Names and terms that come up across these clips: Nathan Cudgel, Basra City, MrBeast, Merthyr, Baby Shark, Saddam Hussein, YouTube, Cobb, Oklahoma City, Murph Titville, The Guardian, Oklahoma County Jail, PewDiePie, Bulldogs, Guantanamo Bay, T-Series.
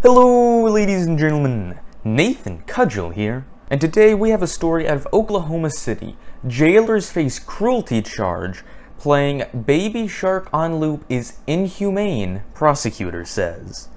Hello ladies and gentlemen, Nathan Cudgel here, and today we have a story out of Oklahoma City. Jailers face cruelty charge, playing Baby Shark on loop is inhumane, prosecutor says.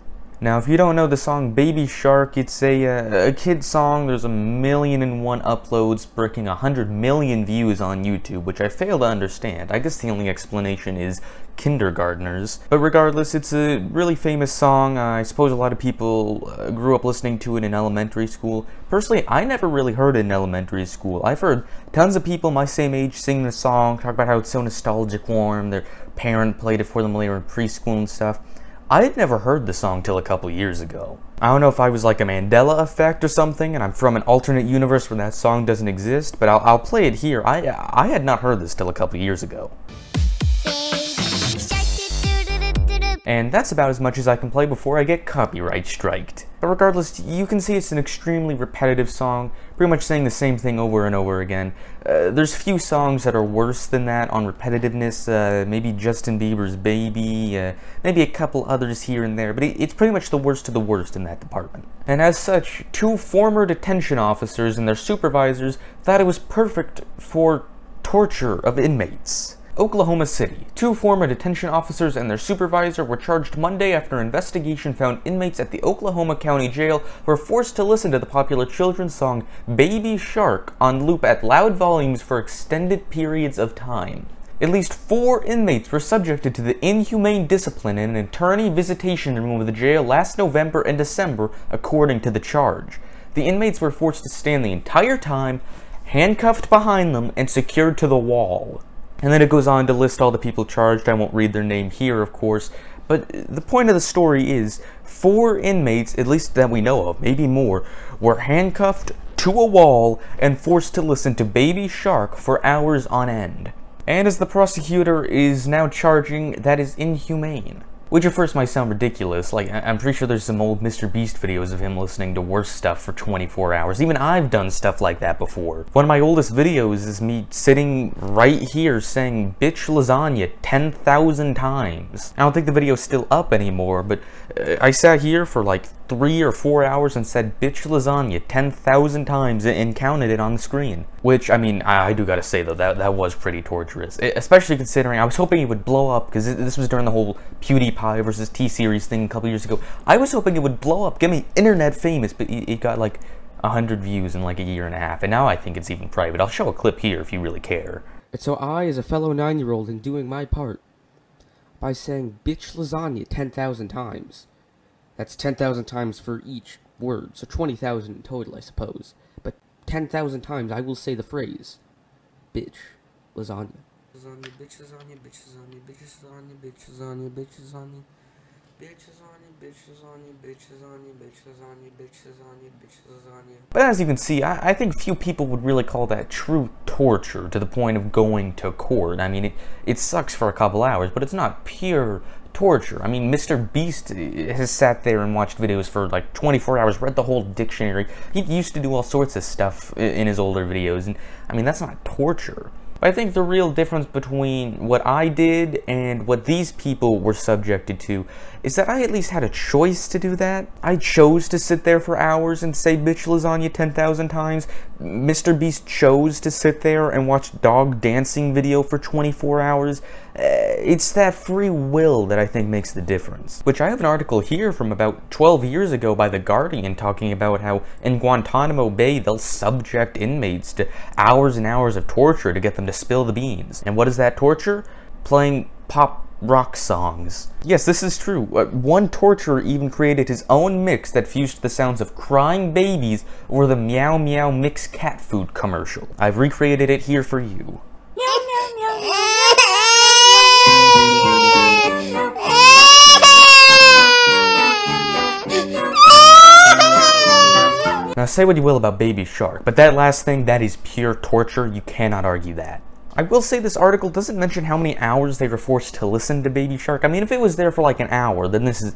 Now if you don't know the song Baby Shark, it's a kid song. There's 1,000,001 uploads, breaking 100 million views on YouTube, which I fail to understand. I guess the only explanation is kindergartners. But regardless, it's a really famous song. I suppose a lot of people grew up listening to it in elementary school. Personally, I never really heard it in elementary school. I've heard tons of people my same age sing the song, talk about how it's so nostalgic, warm, their parent played it for them later in preschool and stuff. I had never heard the song till a couple years ago. I don't know if I was like a Mandela effect or something, and I'm from an alternate universe where that song doesn't exist, but I'll play it here. I had not heard this till a couple years ago. And that's about as much as I can play before I get copyright striked. But regardless, you can see it's an extremely repetitive song, pretty much saying the same thing over and over again. There's few songs that are worse than that on repetitiveness, maybe Justin Bieber's Baby, maybe a couple others here and there, but it's pretty much the worst of the worst in that department. And as such, two former detention officers and their supervisors thought it was perfect for torture of inmates. Oklahoma City. Two former detention officers and their supervisor were charged Monday after an investigation found inmates at the Oklahoma County Jail were forced to listen to the popular children's song Baby Shark on loop at loud volumes for extended periods of time. At least four inmates were subjected to the inhumane discipline in an attorney visitation room of the jail last November and December, according to the charge. The inmates were forced to stand the entire time, handcuffed behind them, and secured to the wall. And then it goes on to list all the people charged. I won't read their name here, of course, but the point of the story is four inmates, at least that we know of, maybe more, were handcuffed to a wall and forced to listen to Baby Shark for hours on end. And as the prosecutor is now charging, that is inhumane. Which at first might sound ridiculous, like I'm pretty sure there's some old MrBeast videos of him listening to worse stuff for 24 hours. Even I've done stuff like that before. One of my oldest videos is me sitting right here saying bitch lasagna 10,000 times. I don't think the video's still up anymore, but I sat here for like 3 or 4 hours and said bitch lasagna 10,000 times and counted it on the screen. Which, I mean, I do gotta say though, that was pretty torturous. Especially considering I was hoping it would blow up, because this was during the whole PewDiePie versus T-Series thing a couple years ago. I was hoping it would blow up, get me internet famous, but it got like 100 views in like a year and a half, and now I think it's even private. I'll show a clip here if you really care. And so I, as a fellow 9-year-old, am doing my part by saying bitch lasagna 10,000 times. That's 10,000 times for each word, so 20,000 in total, I suppose. But 10,000 times I will say the phrase, bitch, lasagna. Lasagna, bitch, lasagna, bitch, lasagna, bitch, lasagna, bitch, lasagna, bitch, lasagna, bitch, lasagna, bitch, lasagna, bitch, lasagna, bitch, lasagna, bitch, lasagna, bitch, lasagna. But as you can see, I think few people would really call that true torture to the point of going to court. I mean, it sucks for a couple hours, but it's not pure torture. I mean, MrBeast has sat there and watched videos for like 24 hours, read the whole dictionary. He used to do all sorts of stuff in his older videos, and I mean, that's not torture. But I think the real difference between what I did and what these people were subjected to is that I at least had a choice to do that. I chose to sit there for hours and say bitch lasagna 10,000 times. MrBeast chose to sit there and watch dog dancing video for 24 hours. It's that free will that I think makes the difference. Which I have an article here from about 12 years ago by The Guardian talking about how in Guantanamo Bay they'll subject inmates to hours and hours of torture to get them to spill the beans. And what is that torture? Playing pop rock songs. Yes, this is true. One torturer even created his own mix that fused the sounds of crying babies or the Meow Mix cat food commercial. I've recreated it here for you. Now say what you will about Baby Shark, but that last thing, that is pure torture. You cannot argue that. I will say this article doesn't mention how many hours they were forced to listen to Baby Shark. I mean, if it was there for like an hour, then this is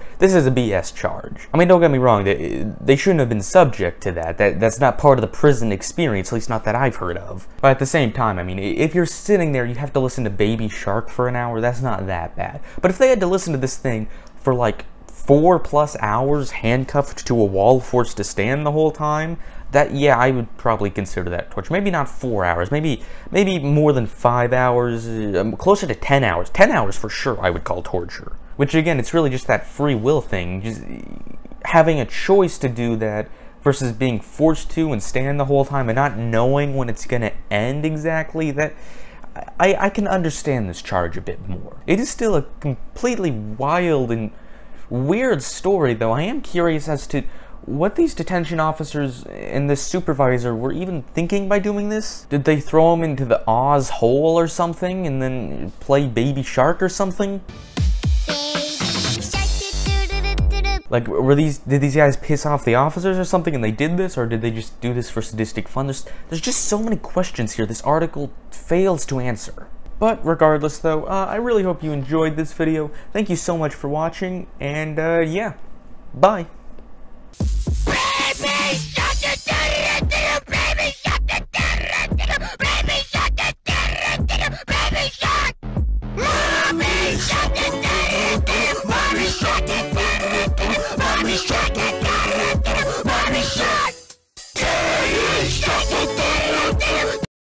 a BS charge. I mean, don't get me wrong, they shouldn't have been subject to that. That's not part of the prison experience, at least not that I've heard of. But at the same time, I mean, if you're sitting there, you have to listen to Baby Shark for an hour, that's not that bad. But if they had to listen to this thing for like 4+ hours handcuffed to a wall, forced to stand the whole time, that, yeah, I would probably consider that torture. Maybe not 4 hours, maybe more than 5 hours, closer to 10 hours. 10 hours for sure I would call torture. Which again, it's really just that free will thing, just having a choice to do that versus being forced to and stand the whole time and not knowing when it's gonna end exactly. That I can understand this charge a bit more. It is still a completely wild and weird story, though. I am curious as to what these detention officers and this supervisor were even thinking by doing this. Did they throw him into the Oz hole or something and then play Baby Shark or something? Like, did these guys piss off the officers or something and they did this, or did they just do this for sadistic fun? There's just so many questions here this article fails to answer. But regardless, though, I really hope you enjoyed this video. Thank you so much for watching, and yeah, bye.